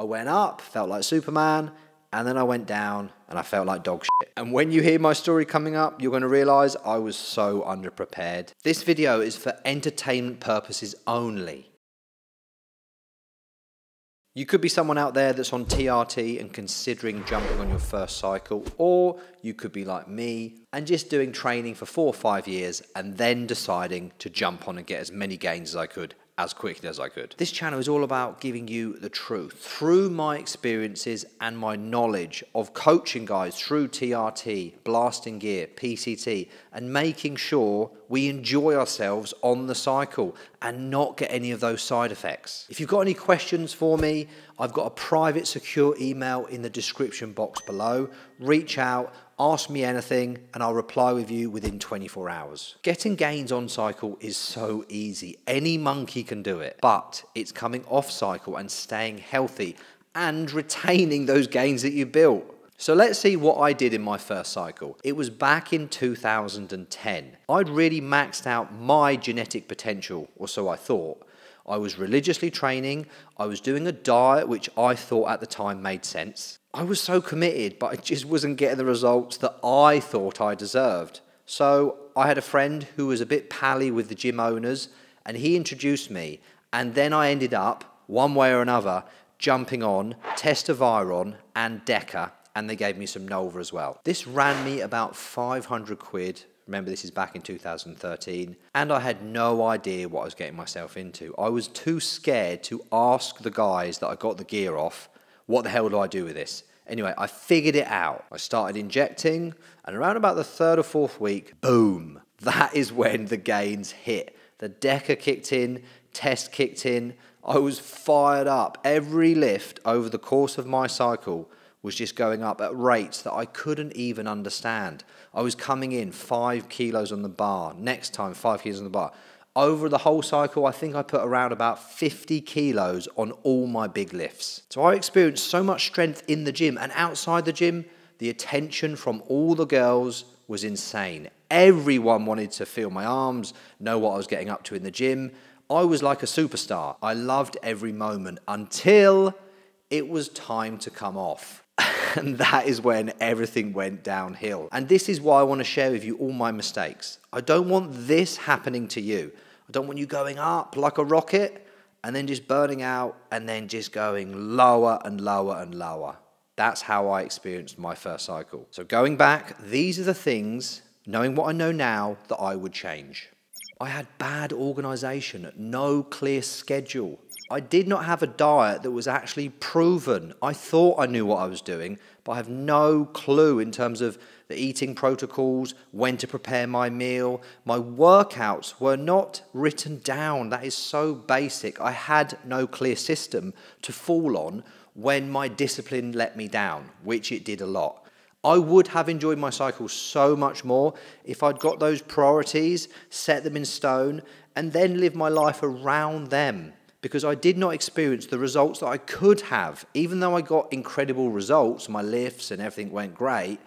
I went up, felt like Superman, and then I went down and I felt like dog shit. And when you hear my story coming up, you're going to realize I was so underprepared. This video is for entertainment purposes only. You could be someone out there that's on TRT and considering jumping on your first cycle, or you could be like me and just doing training for 4 or 5 years and then deciding to jump on and get as many gains as I could as quickly as I could. This channel is all about giving you the truth through my experiences and my knowledge of coaching guys through TRT, blasting gear, PCT, and making sure we enjoy ourselves on the cycle and not get any of those side effects. If you've got any questions for me, I've got a private secure email in the description box below. Reach out, ask me anything, and I'll reply with you within 24 hours. Getting gains on cycle is so easy. Any monkey can do it, but it's coming off cycle and staying healthy and retaining those gains that you built. So let's see what I did in my first cycle. It was back in 2010. I'd really maxed out my genetic potential, or so I thought. I was religiously training. I was doing a diet which I thought at the time made sense. I was so committed, but I just wasn't getting the results that I thought I deserved. So I had a friend who was a bit pally with the gym owners, and he introduced me. And then I ended up, one way or another, jumping on Testoviron and Deca, and they gave me some Nolva as well. This ran me about 500 quid. Remember, this is back in 2013. And I had no idea what I was getting myself into. I was too scared to ask the guys that I got the gear off, what the hell do I do with this? Anyway, I figured it out. I started injecting, and around about the 3rd or 4th week, boom, that is when the gains hit. The Deca kicked in, Test kicked in. I was fired up. Every lift over the course of my cycle was just going up at rates that I couldn't even understand. I was coming in 5 kilos on the bar, next time 5 kilos on the bar. Over the whole cycle, I think I put around about 50 kilos on all my big lifts. So I experienced so much strength in the gym, and outside the gym, the attention from all the girls was insane. Everyone wanted to feel my arms, know what I was getting up to in the gym. I was like a superstar. I loved every moment until it was time to come off. And that is when everything went downhill. And this is why I want to share with you all my mistakes. I don't want this happening to you. I don't want you going up like a rocket and then just burning out and then just going lower and lower and lower. That's how I experienced my first cycle. So going back, these are the things, knowing what I know now, that I would change. I had bad organization, no clear schedule. I did not have a diet that was actually proven. I thought I knew what I was doing, but I have no clue in terms of the eating protocols, when to prepare my meal. My workouts were not written down. That is so basic. I had no clear system to fall on when my discipline let me down, which it did a lot. I would have enjoyed my cycle so much more if I'd got those priorities, set them in stone, and then lived my life around them. Because I did not experience the results that I could have. Even though I got incredible results, my lifts and everything went great,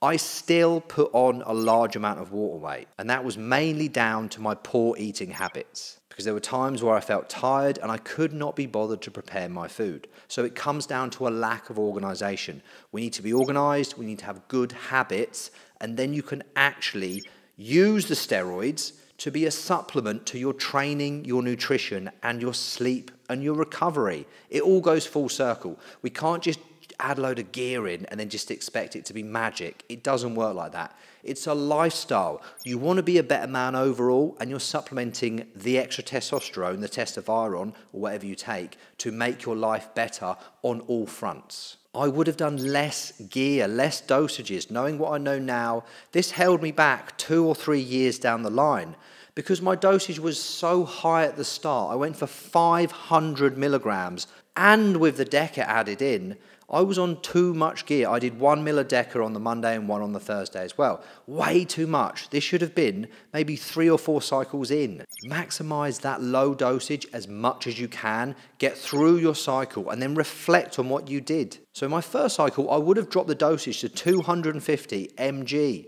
I still put on a large amount of water weight. And that was mainly down to my poor eating habits. Because there were times where I felt tired and I could not be bothered to prepare my food. So it comes down to a lack of organization. We need to be organized, we need to have good habits, and then you can actually use the steroids to be a supplement to your training, your nutrition, and your sleep, and your recovery. It all goes full circle. We can't just add a load of gear in and then just expect it to be magic. It doesn't work like that. It's a lifestyle. You want to be a better man overall, and you're supplementing the extra testosterone, the Testoviron, or whatever you take, to make your life better on all fronts. I would have done less gear, less dosages. Knowing what I know now, this held me back 2 or 3 years down the line because my dosage was so high at the start. I went for 500 milligrams, and with the Deca added in, I was on too much gear. I did 1 mil a Deca on the Monday and 1 on the Thursday as well. Way too much. This should have been maybe 3 or 4 cycles in. Maximize that low dosage as much as you can. Get through your cycle and then reflect on what you did. So my first cycle, I would have dropped the dosage to 250 mg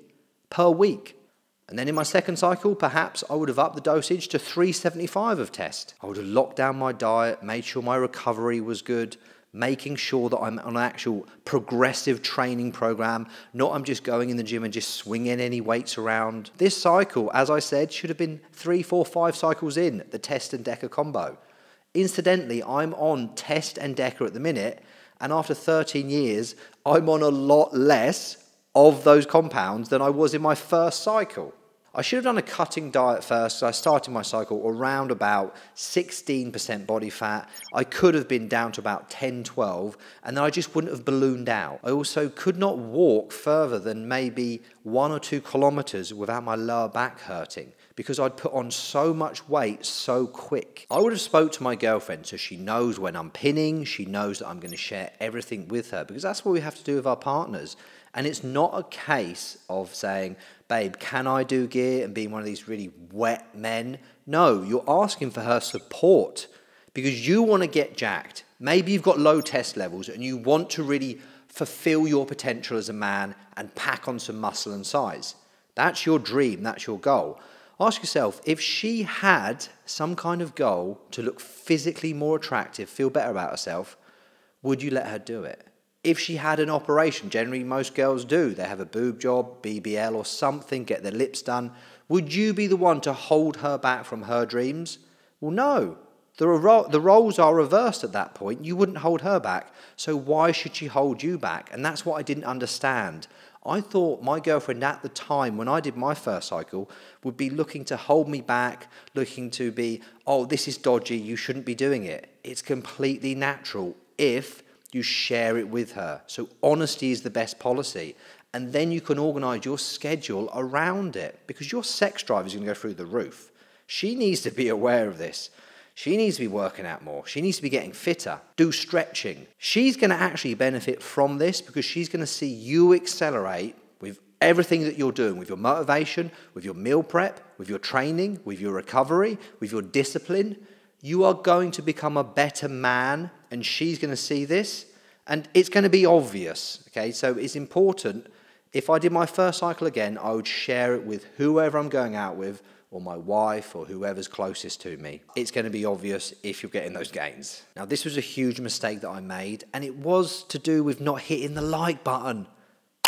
per week. And then in my second cycle, perhaps I would have upped the dosage to 375 of Test. I would have locked down my diet, made sure my recovery was good, making sure that I'm on an actual progressive training program, not I'm just going in the gym and just swinging any weights around. This cycle, as I said, should have been 3, 4, 5 cycles in, the Test and Deca combo. Incidentally, I'm on Test and Deca at the minute, and after 13 years, I'm on a lot less of those compounds than I was in my first cycle. I should have done a cutting diet first, so I started my cycle around about 16% body fat. I could have been down to about 10, 12, and then I just wouldn't have ballooned out. I also could not walk further than maybe 1 or 2 kilometers without my lower back hurting, because I'd put on so much weight so quick. I would have spoke to my girlfriend, so she knows when I'm pinning, she knows that I'm going to share everything with her, because that's what we have to do with our partners. And it's not a case of saying, babe, can I do gear, and being one of these really wet men? No, you're asking for her support because you want to get jacked. Maybe you've got low test levels and you want to really fulfill your potential as a man and pack on some muscle and size. That's your dream. That's your goal. Ask yourself, if she had some kind of goal to look physically more attractive, feel better about herself, would you let her do it? If she had an operation, generally most girls do, they have a boob job, BBL or something, get their lips done, would you be the one to hold her back from her dreams? Well, no. The roles are reversed at that point. You wouldn't hold her back, so why should she hold you back? And that's what I didn't understand. I thought my girlfriend at the time, when I did my first cycle, would be looking to hold me back, looking to be, oh, this is dodgy, you shouldn't be doing it. It's completely natural if you share it with her. So honesty is the best policy. And then you can organize your schedule around it, because your sex drive is going to go through the roof. She needs to be aware of this. She needs to be working out more. She needs to be getting fitter. Do stretching. She's going to actually benefit from this, because she's going to see you accelerate with everything that you're doing, with your motivation, with your meal prep, with your training, with your recovery, with your discipline. You are going to become a better man, and she's going to see this, and it's going to be obvious, okay? So it's important. If I did my first cycle again, I would share it with whoever I'm going out with, or my wife, or whoever's closest to me. It's going to be obvious if you're getting those gains. Now, this was a huge mistake that I made, and it was to do with not hitting the like button.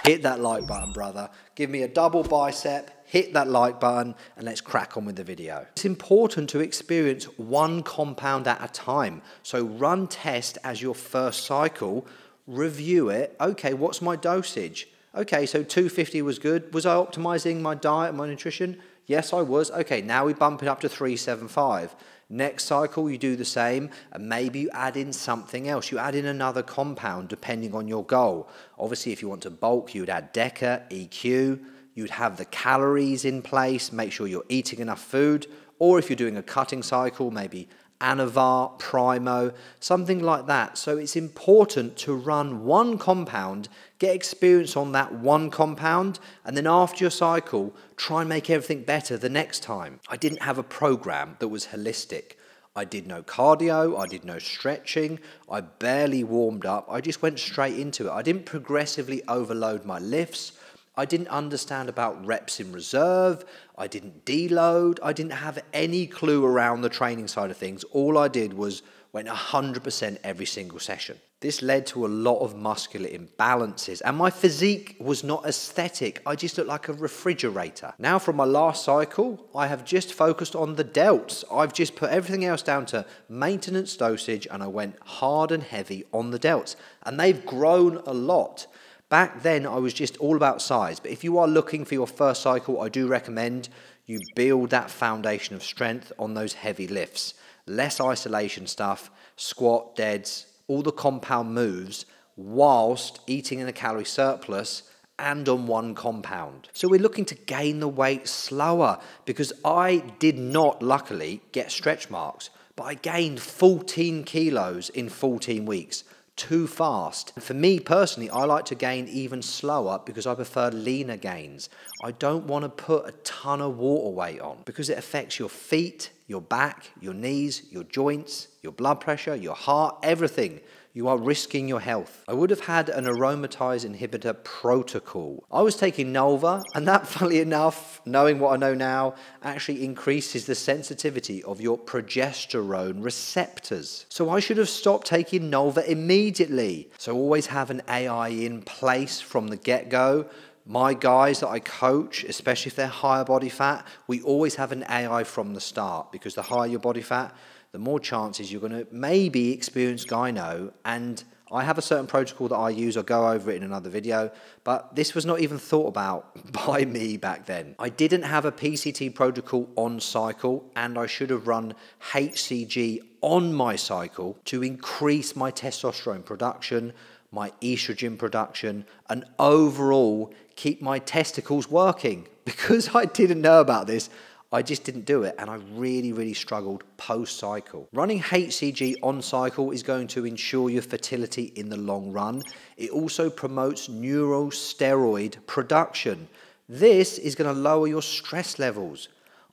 Hit that like button, brother. Give me a double bicep, hit that like button, and let's crack on with the video. It's important to experience one compound at a time. So run Test as your first cycle, review it. Okay, what's my dosage? Okay, so 250 was good. Was I optimizing my diet and my nutrition? Yes, I was. Okay, now we bump it up to 375. Next cycle, you do the same, and maybe you add in something else. You add in another compound, depending on your goal. Obviously, if you want to bulk, you'd add Deca, EQ. You'd have the calories in place, make sure you're eating enough food. Or if you're doing a cutting cycle, maybe Anavar, Primo, something like that. So it's important to run one compound, get experience on that one compound, and then after your cycle, try and make everything better the next time. I didn't have a program that was holistic. I did no cardio, I did no stretching, I barely warmed up, I just went straight into it. I didn't progressively overload my lifts, I didn't understand about reps in reserve, I didn't deload, I didn't have any clue around the training side of things. All I did was went 100% every single session. This led to a lot of muscular imbalances, and my physique was not aesthetic, I just looked like a refrigerator. Now, from my last cycle, I have just focused on the delts. I've just put everything else down to maintenance dosage, and I went hard and heavy on the delts, and they've grown a lot. Back then, I was just all about size, but if you are looking for your first cycle, I do recommend you build that foundation of strength on those heavy lifts. Less isolation stuff, squat, deads, all the compound moves, whilst eating in a calorie surplus and on one compound. So we're looking to gain the weight slower, because I did not, luckily, get stretch marks, but I gained 14 kilos in 14 weeks. Too fast. For me personally, I like to gain even slower because I prefer leaner gains. I don't want to put a ton of water weight on because it affects your feet, your back, your knees, your joints, your blood pressure, your heart, everything. you are risking your health. I would have had an aromatase inhibitor protocol. I was taking Nolva, and that, funnily enough, knowing what I know now, actually increases the sensitivity of your progesterone receptors. So I should have stopped taking Nolva immediately. So always have an AI in place from the get-go. My guys that I coach, especially if they're higher body fat, we always have an AI from the start, because the higher your body fat, the more chances you're going to maybe experience gyno. And I have a certain protocol that I use. I'll go over it in another video, but this was not even thought about by me back then. I didn't have a PCT protocol on cycle, and I should have run HCG on my cycle to increase my testosterone production, my estrogen production, and overall keep my testicles working. Because I didn't know about this, I just didn't do it, and I really, really struggled post-cycle. Running HCG on cycle is going to ensure your fertility in the long run. It also promotes neurosteroid production. This is going to lower your stress levels.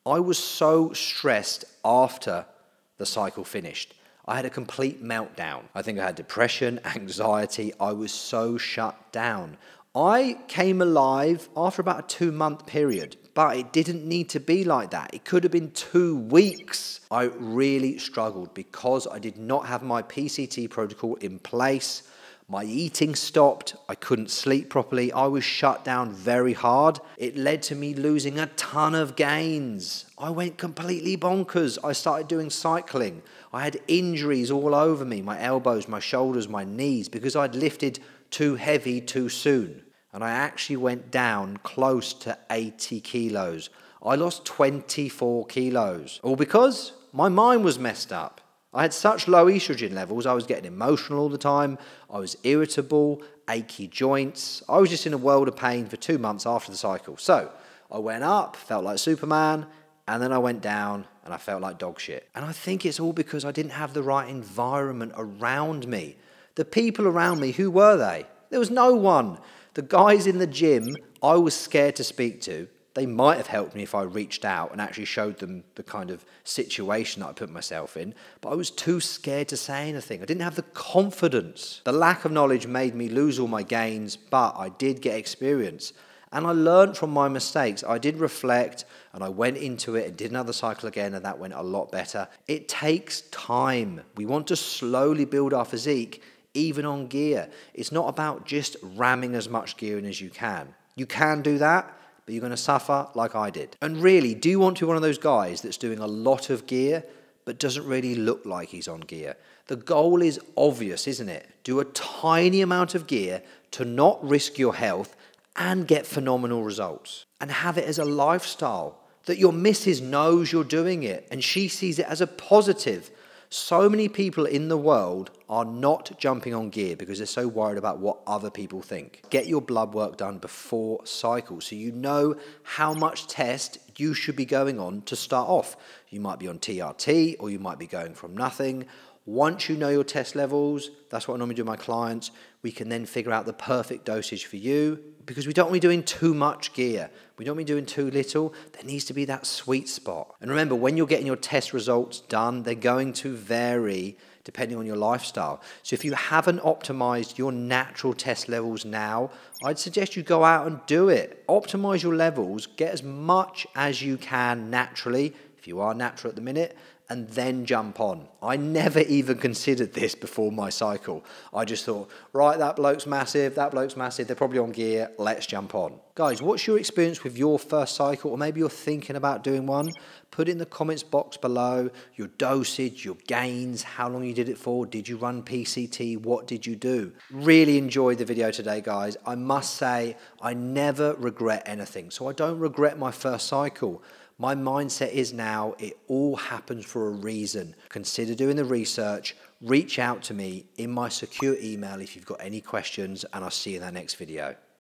I was so stressed after the cycle finished. I had a complete meltdown. I think I had depression, anxiety. I was so shut down. I came alive after about a 2-month period, but it didn't need to be like that. It could have been 2 weeks. I really struggled because I did not have my PCT protocol in place. My eating stopped. I couldn't sleep properly. I was shut down very hard. It led to me losing a ton of gains. I went completely bonkers. I started doing cycling. I had injuries all over me, my elbows, my shoulders, my knees, because I'd lifted too heavy too soon. And I actually went down close to 80 kilos. I lost 24 kilos, all because my mind was messed up. I had such low estrogen levels, I was getting emotional all the time, I was irritable, achy joints. I was just in a world of pain for 2 months after the cycle. So I went up, felt like Superman, and then I went down and I felt like dog shit. And I think it's all because I didn't have the right environment around me. The people around me, who were they? There was no one. The guys in the gym, I was scared to speak to. They might have helped me if I reached out and actually showed them the kind of situation that I put myself in, but I was too scared to say anything. I didn't have the confidence. The lack of knowledge made me lose all my gains, but I did get experience. And I learned from my mistakes. I did reflect, and I went into it and did another cycle again, and that went a lot better. It takes time. We want to slowly build our physique, even on gear. It's not about just ramming as much gear in as you can. You can do that, but you're going to suffer like I did. And really, do you want to be one of those guys that's doing a lot of gear but doesn't really look like he's on gear? The goal is obvious, isn't it? Do a tiny amount of gear to not risk your health and get phenomenal results. And have it as a lifestyle that your missus knows you're doing it and she sees it as a positive. So many people in the world are not jumping on gear because they're so worried about what other people think. Get your blood work done before cycle so you know how much test you should be going on to start off. You might be on TRT or you might be going from nothing. Once you know your test levels, that's what I normally do with my clients, we can then figure out the perfect dosage for you, because we don't want to be doing too much gear. We don't want to be doing too little. There needs to be that sweet spot. And remember, when you're getting your test results done, they're going to vary depending on your lifestyle. So if you haven't optimized your natural test levels now, I'd suggest you go out and do it. Optimize your levels, get as much as you can naturally, if you are natural at the minute, and then jump on. I never even considered this before my cycle. I just thought, right, that bloke's massive, they're probably on gear, let's jump on. Guys, what's your experience with your first cycle? Or maybe you're thinking about doing one. Put in the comments box below your dosage, your gains, how long you did it for, did you run PCT, what did you do? Really enjoyed the video today, guys. I must say, I never regret anything. So I don't regret my first cycle. My mindset is now, it all happens for a reason. Consider doing the research. Reach out to me in my secure email if you've got any questions, and I'll see you in our next video.